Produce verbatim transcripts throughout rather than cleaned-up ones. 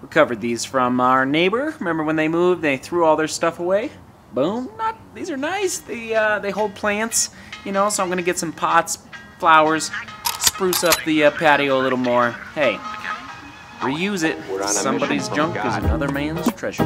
Recovered these from our neighbor. Remember when they moved, they threw all their stuff away? Boom. Not, these are nice. They, uh, they hold plants, you know, so I'm going to get some pots, flowers, spruce up the uh, patio a little more. Hey, reuse it. Somebody's junk is another man's treasure.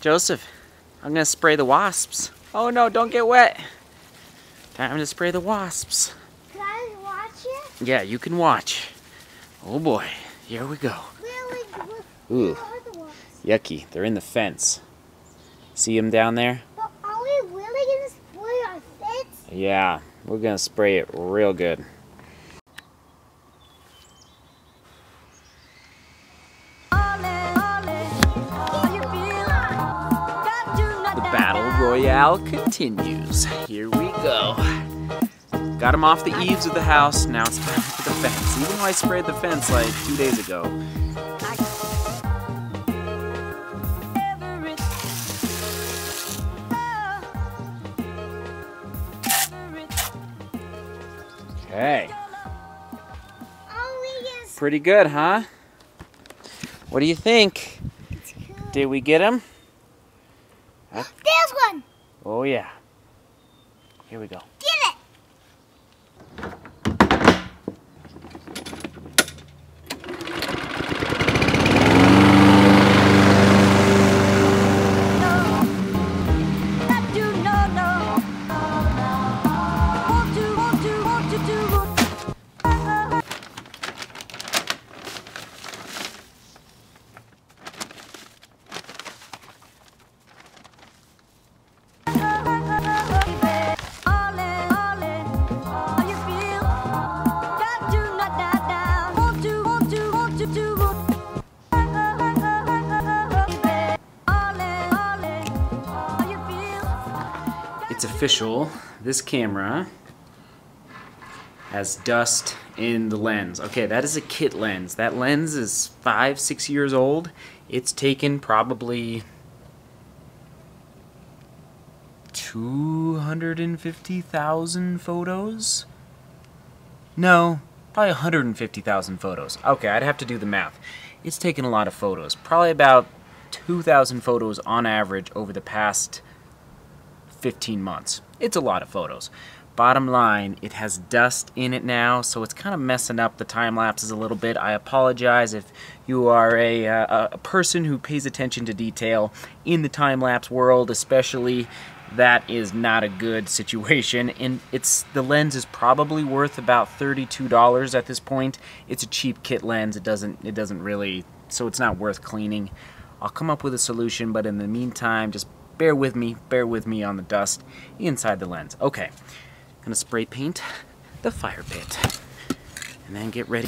Joseph, I'm gonna spray the wasps. Oh no, don't get wet. Time to spray the wasps. Can I watch it? Yeah, you can watch. Oh boy, here we go. Really? Ooh, yucky, they're in the fence. See them down there? But are we really gonna spray our fence? Yeah, we're gonna spray it real good. Royale continues. Here we go. Got them off the eaves of the house. Now it's time for the fence. Even though I sprayed the fence like two days ago. Okay. Pretty good, huh? What do you think? Did we get them? Huh? There's one! Oh yeah. Here we go. Get it! Official, this camera has dust in the lens. Okay, that is a kit lens. That lens is five, six years old. It's taken probably two hundred fifty thousand photos? No, probably one hundred fifty thousand photos. Okay, I'd have to do the math. It's taken a lot of photos, probably about two thousand photos on average over the past fifteen months. It's a lot of photos. Bottom line, it has dust in it now, so it's kind of messing up the time lapses a little bit. I apologize if you are a, uh, a person who pays attention to detail in the time lapse world, especially. That is not a good situation, and it's the lens is probably worth about thirty-two dollars at this point. It's a cheap kit lens. It doesn't. It doesn't really. So it's not worth cleaning. I'll come up with a solution, but in the meantime, just. Bear with me, bear with me on the dust inside the lens. Okay, I'm gonna spray paint the fire pit and then get ready.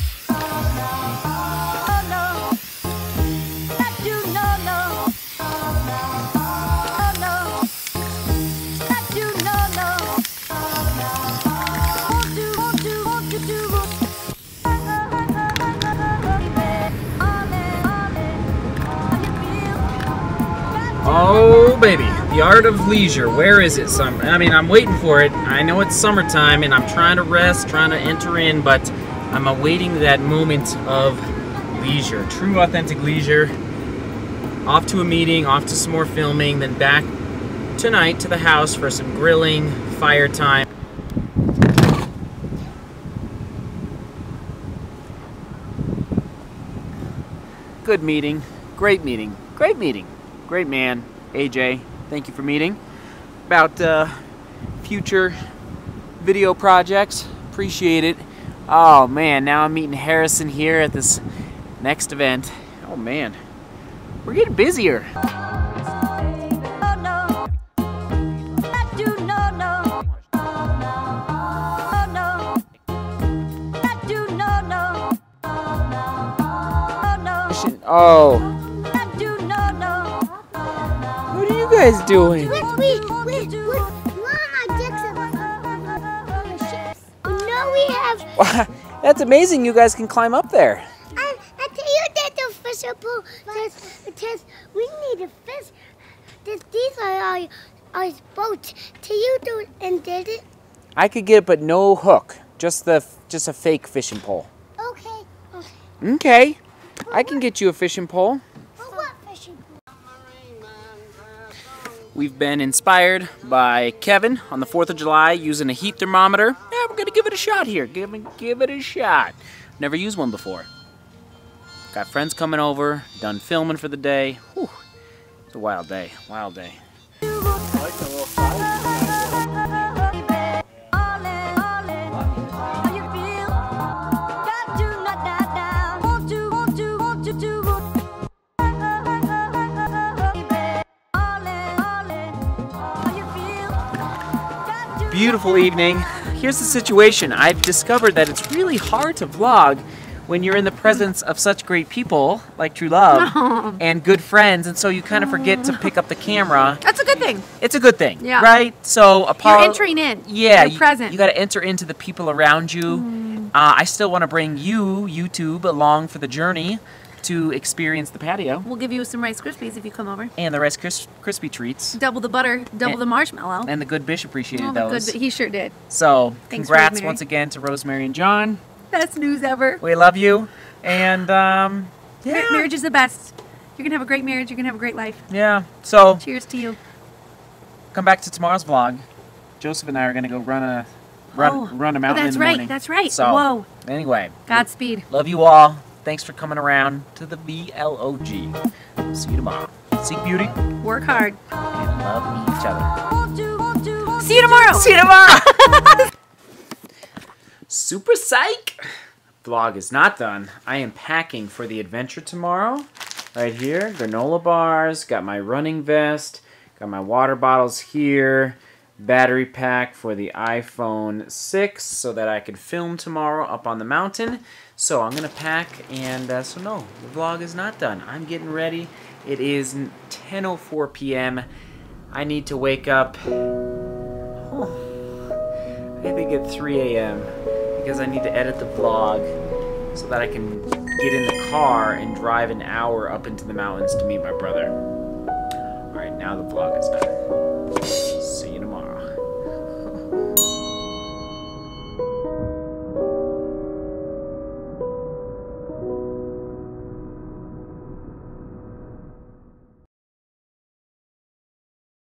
Oh baby, the art of leisure. Where is it? Some, I mean, I'm waiting for it. I know it's summertime and I'm trying to rest, trying to enter in, but I'm awaiting that moment of leisure, true authentic leisure. Off to a meeting, off to some more filming, then back tonight to the house for some grilling, fire time. Good meeting, great meeting, great meeting. Great man, A J, thank you for meeting. About uh, future video projects, appreciate it. Oh man, now I'm meeting Harrison here at this next event. Oh man, we're getting busier. Ocean. Oh. What are you guys doing? We, we, we, we're on our decks of our ships. No, we have. That's amazing. You guys can climb up there. I, I tell you that the fishing pole says, says we need a fish. This, these are our, our boats. Tell you do it and did it. I could get it, but no hook. Just the just a fake fishing pole. Okay. Okay. Okay. I can get you a fishing pole. What fishing pole? We've been inspired by Kevin on the fourth of July using a heat thermometer. Yeah, we're gonna give it a shot here. Give it, give it a shot. Never used one before. Got friends coming over. Done filming for the day. Whew. It's a wild day. Wild day. I like the little fire. Beautiful evening. Here's the situation. I've discovered that it's really hard to vlog when you're in the presence of such great people like True Love no. and good friends, and so you kind of forget to pick up the camera. That's a good thing. It's a good thing, yeah. Right? So Apollo, you're entering in. Yeah, you're you, present. You got to enter into the people around you. Mm. Uh, I still want to bring you, YouTube, along for the journey to experience the patio. We'll give you some Rice Krispies if you come over. And the Rice Kris Krispie treats. Double the butter, double and, the marshmallow. And the good Bish appreciated oh, those. Good, he sure did. So, Thanks, congrats Rosemary. once again to Rosemary and John. Best news ever. We love you. And, um, yeah. Mar marriage is the best. You're going to have a great marriage. You're going to have a great life. Yeah. So, cheers to you. Come back to tomorrow's vlog. Joseph and I are going to go run a run, oh, run a mountain oh, in the right, morning. That's right. That's right. Whoa. Anyway. Godspeed. Love you all. Thanks for coming around to the V L O G. See you tomorrow. Seek beauty. Work hard. And love each other. See you tomorrow. See you tomorrow. Super psych. Vlog is not done. I am packing for the adventure tomorrow. Right here, granola bars. Got my running vest. Got my water bottles here. Battery pack for the iPhone six so that I could film tomorrow up on the mountain. So I'm gonna pack, and uh, so no, the vlog is not done. I'm getting ready. It is ten oh four p m I need to wake up, oh, I think at three a m because I need to edit the vlog so that I can get in the car and drive an hour up into the mountains to meet my brother. All right, now the vlog is done. Thank you.